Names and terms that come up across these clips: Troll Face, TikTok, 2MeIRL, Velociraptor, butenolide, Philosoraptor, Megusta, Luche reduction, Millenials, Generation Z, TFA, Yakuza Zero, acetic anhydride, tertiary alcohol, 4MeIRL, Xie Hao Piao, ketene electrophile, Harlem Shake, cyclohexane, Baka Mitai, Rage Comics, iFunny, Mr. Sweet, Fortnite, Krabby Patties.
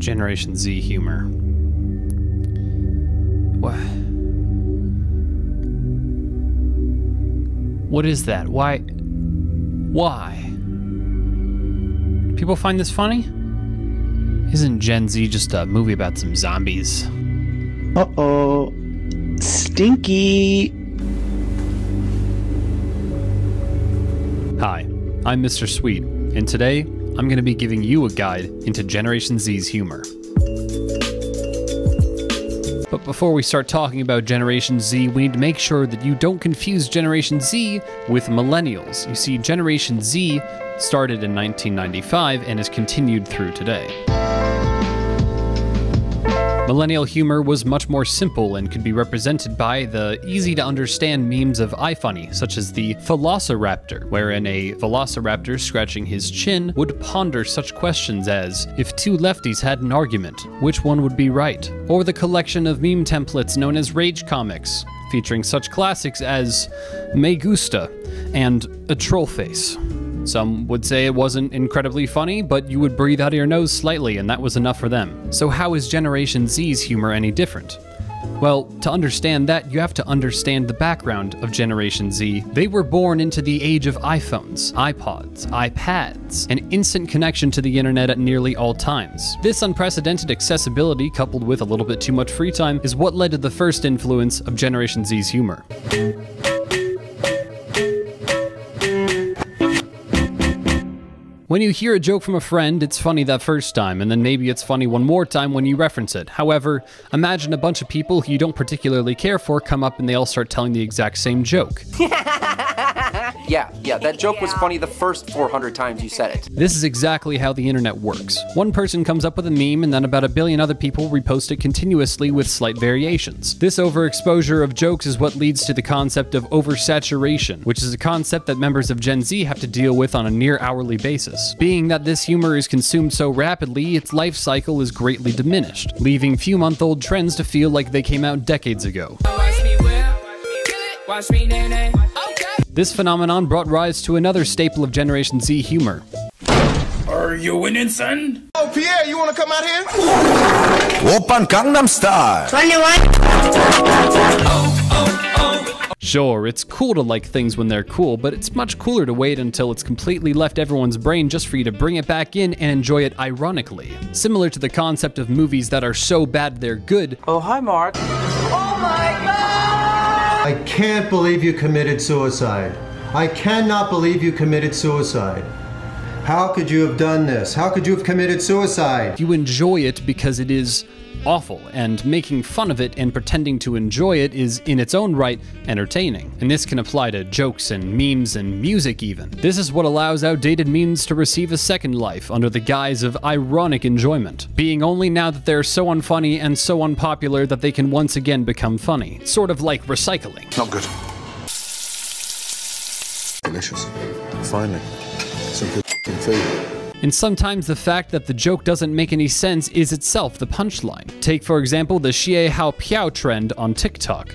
Generation Z humor. What is that? Why? People find this funny? Isn't Gen Z just a movie about some zombies? Uh-oh. Stinky! Hi, I'm Mr. Sweet, and today I'm going to be giving you a guide into Generation Z's humor. But before we start talking about Generation Z, we need to make sure that you don't confuse Generation Z with Millenials. You see, Generation Z started in 1995 and has continued through today. Millennial humor was much more simple and could be represented by the easy-to-understand memes of iFunny, such as the Philosoraptor, wherein a velociraptor scratching his chin would ponder such questions as, if two lefties had an argument, which one would be right? Or the collection of meme templates known as Rage Comics, featuring such classics as Megusta and a Troll Face. Some would say it wasn't incredibly funny, but you would breathe out of your nose slightly, and that was enough for them. So how is Generation Z's humor any different? Well, to understand that, you have to understand the background of Generation Z. They were born into the age of iPhones, iPods, iPads, an instant connection to the internet at nearly all times. This unprecedented accessibility, coupled with a little bit too much free time, is what led to the first influence of Generation Z's humor. When you hear a joke from a friend, it's funny that first time, and then maybe it's funny one more time when you reference it. However, imagine a bunch of people who you don't particularly care for come up and they all start telling the exact same joke. Yeah, that joke was funny the first 400 times you said it. This is exactly how the internet works. One person comes up with a meme, and then about 1 billion other people repost it continuously with slight variations. This overexposure of jokes is what leads to the concept of oversaturation, which is a concept that members of Gen Z have to deal with on a near-hourly basis. Being that this humor is consumed so rapidly, its life cycle is greatly diminished, leaving few-month-old trends to feel like they came out decades ago. This phenomenon brought rise to another staple of Generation Z humor. Are you an ensign? Oh, Pierre, you wanna come out here? Open Gangnam Style! 21! Sure, it's cool to like things when they're cool, but it's much cooler to wait until it's completely left everyone's brain just for you to bring it back in and enjoy it ironically. Similar to the concept of movies that are so bad they're good. Oh, hi, Mark. Oh my God! I can't believe you committed suicide. I cannot believe you committed suicide. How could you have done this? How could you have committed suicide? You enjoy it because it is awful, and making fun of it and pretending to enjoy it is, in its own right, entertaining. And this can apply to jokes and memes and music even. This is what allows outdated memes to receive a second life under the guise of ironic enjoyment, being only now that they're so unfunny and so unpopular that they can once again become funny. Sort of like recycling. Not good. Delicious. Finally. Some good food. And sometimes the fact that the joke doesn't make any sense is itself the punchline. Take, for example, the Xie Hao Piao trend on TikTok.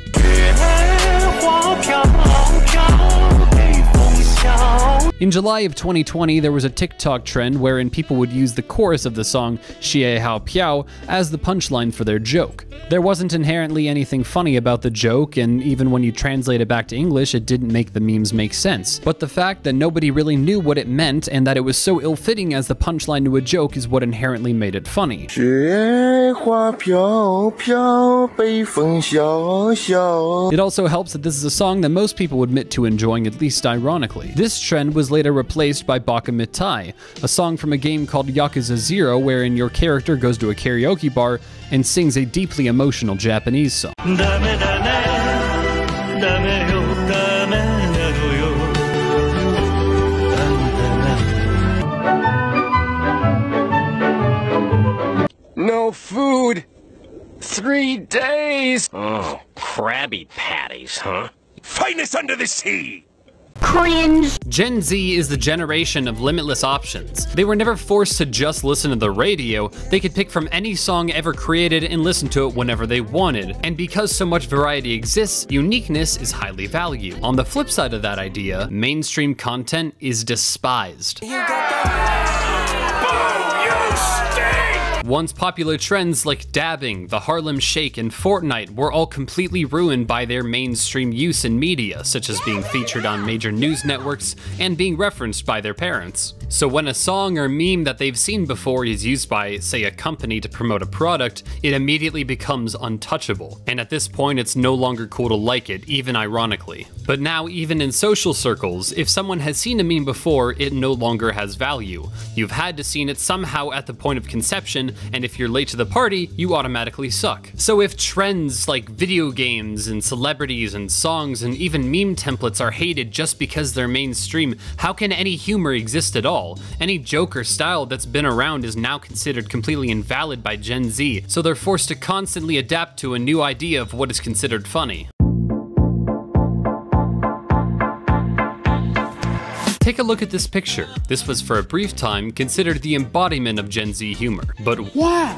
In July of 2020, there was a TikTok trend wherein people would use the chorus of the song Xie Hao Piao as the punchline for their joke. There wasn't inherently anything funny about the joke, and even when you translate it back to English, it didn't make the memes make sense. But the fact that nobody really knew what it meant and that it was so ill-fitting as the punchline to a joke is what inherently made it funny. It also helps that this is a song that most people admit to enjoying, at least ironically. This trend was later replaced by Baka Mitai, a song from a game called Yakuza Zero wherein your character goes to a karaoke bar and sings a deeply emotional Japanese song. No food! 3 days! Oh, Krabby Patties, huh? Finest under the sea! Cringe. Gen Z is the generation of limitless options. They were never forced to just listen to the radio. They could pick from any song ever created and listen to it whenever they wanted. And because so much variety exists, uniqueness is highly valued. On the flip side of that idea, mainstream content is despised. You got that. Boom, you stink! Once popular trends like dabbing, the Harlem Shake, and Fortnite were all completely ruined by their mainstream use in media, such as being featured on major news networks and being referenced by their parents. So when a song or meme that they've seen before is used by, say, a company to promote a product, it immediately becomes untouchable. And at this point, it's no longer cool to like it, even ironically. But now, even in social circles, if someone has seen a meme before, it no longer has value. You've had to seen it somehow at the point of conception, and if you're late to the party, you automatically suck. So if trends like video games and celebrities and songs and even meme templates are hated just because they're mainstream, how can any humor exist at all? Any joke or style that's been around is now considered completely invalid by Gen Z, so they're forced to constantly adapt to a new idea of what is considered funny. Take a look at this picture. This was for a brief time considered the embodiment of Gen Z humor. But why?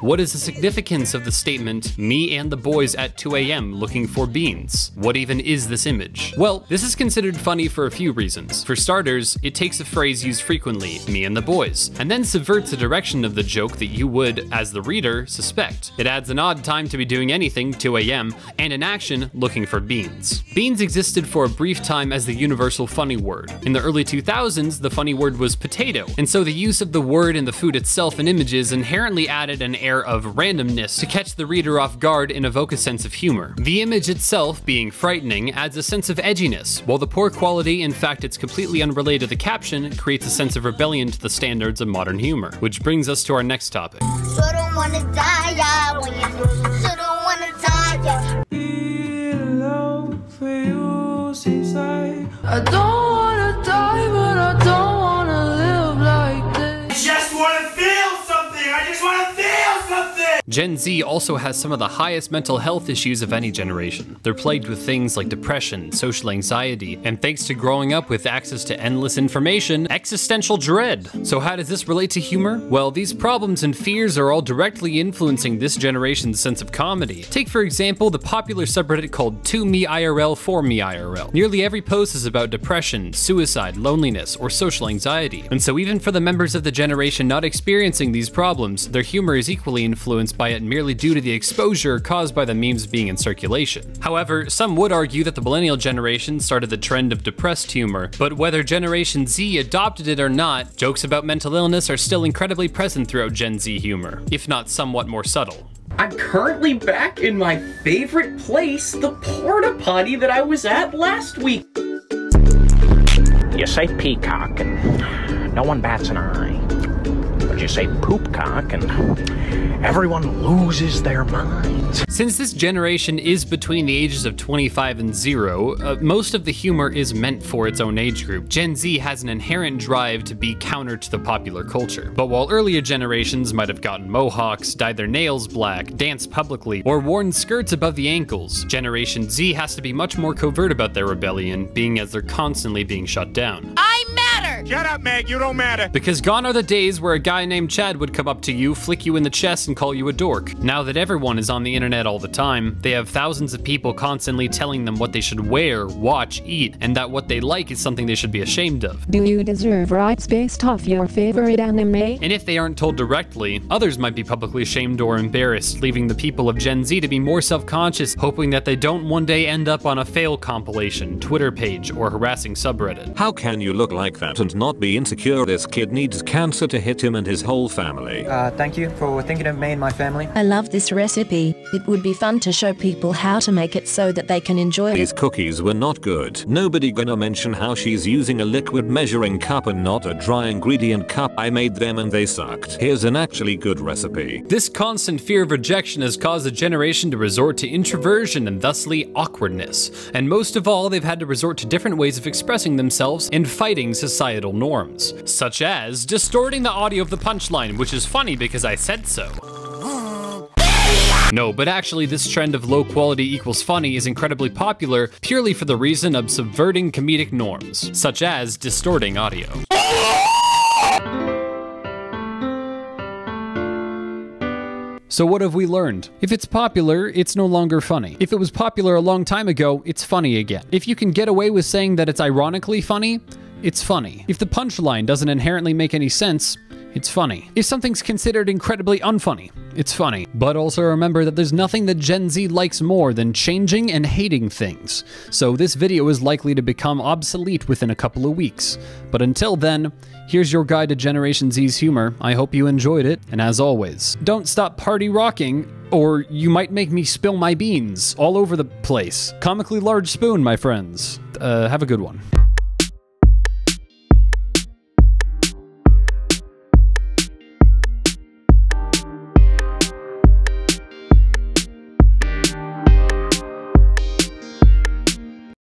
What is the significance of the statement, me and the boys at 2 AM looking for beans? What even is this image? Well, this is considered funny for a few reasons. For starters, it takes a phrase used frequently, me and the boys, and then subverts the direction of the joke that you would, as the reader, suspect. It adds an odd time to be doing anything, 2 AM, and an action, looking for beans. Beans existed for a brief time as the universal funny word. In the early 2000s, the funny word was potato, and so the use of the word and the food itself in images inherently added an air of randomness to catch the reader off guard and evoke a sense of humor. The image itself, being frightening, adds a sense of edginess, while the poor quality, in fact it's completely unrelated to the caption, creates a sense of rebellion to the standards of modern humor. Which brings us to our next topic. Gen Z also has some of the highest mental health issues of any generation. They're plagued with things like depression, social anxiety, and thanks to growing up with access to endless information, existential dread. So how does this relate to humor? Well, these problems and fears are all directly influencing this generation's sense of comedy. Take for example the popular subreddit called 2MeIRL, 4MeIRL. Nearly every post is about depression, suicide, loneliness, or social anxiety. And so even for the members of the generation not experiencing these problems, their humor is equally influenced by it merely due to the exposure caused by the memes being in circulation. However, some would argue that the millennial generation started the trend of depressed humor, but whether Generation Z adopted it or not, jokes about mental illness are still incredibly present throughout Gen Z humor, if not somewhat more subtle. I'm currently back in my favorite place, the porta potty that I was at last week. You say peacock and no one bats an eye. You say poopcock and everyone loses their minds. Since this generation is between the ages of 25 and 0, most of the humor is meant for its own age group. Gen Z has an inherent drive to be counter to the popular culture. But while earlier generations might have gotten mohawks, dyed their nails black, danced publicly, or worn skirts above the ankles, Generation Z has to be much more covert about their rebellion, being as they're constantly being shut down. I matter! Shut up, Meg, you don't matter! Because gone are the days where a guy named Chad would come up to you, flick you in the chest, and call you a dork. Now that everyone is on the internet all the time, they have thousands of people constantly telling them what they should wear, watch, eat, and that what they like is something they should be ashamed of. Do you deserve rights based off your favorite anime? And if they aren't told directly, others might be publicly ashamed or embarrassed, leaving the people of Gen Z to be more self-conscious, hoping that they don't one day end up on a fail compilation, Twitter page, or harassing subreddit. How can you look like that and not be insecure? This kid needs cancer to hit him and his whole family. Thank you for thinking of me and my family. I love this recipe. It would be fun to show people how to make it so that they can enjoy it. These cookies were not good. Nobody gonna mention how she's using a liquid measuring cup and not a dry ingredient cup. I made them and they sucked. Here's an actually good recipe. This constant fear of rejection has caused a generation to resort to introversion and thusly awkwardness. And most of all, they've had to resort to different ways of expressing themselves and fighting societal norms, such as distorting the audio of the punchline, which is funny because I said so. No, but actually this trend of low quality equals funny is incredibly popular purely for the reason of subverting comedic norms, such as distorting audio. So what have we learned? If it's popular, it's no longer funny. If it was popular a long time ago, it's funny again. If you can get away with saying that it's ironically funny, it's funny. If the punchline doesn't inherently make any sense, It's funny. If something's considered incredibly unfunny, it's funny. But also remember that there's nothing that Gen Z likes more than changing and hating things. So this video is likely to become obsolete within a couple of weeks. But until then, here's your guide to Generation Z's humor. I hope you enjoyed it. And as always, don't stop party rocking, or you might make me spill my beans all over the place. Comically large spoon, my friends. Have a good one.